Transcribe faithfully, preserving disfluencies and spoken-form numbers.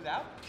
Out?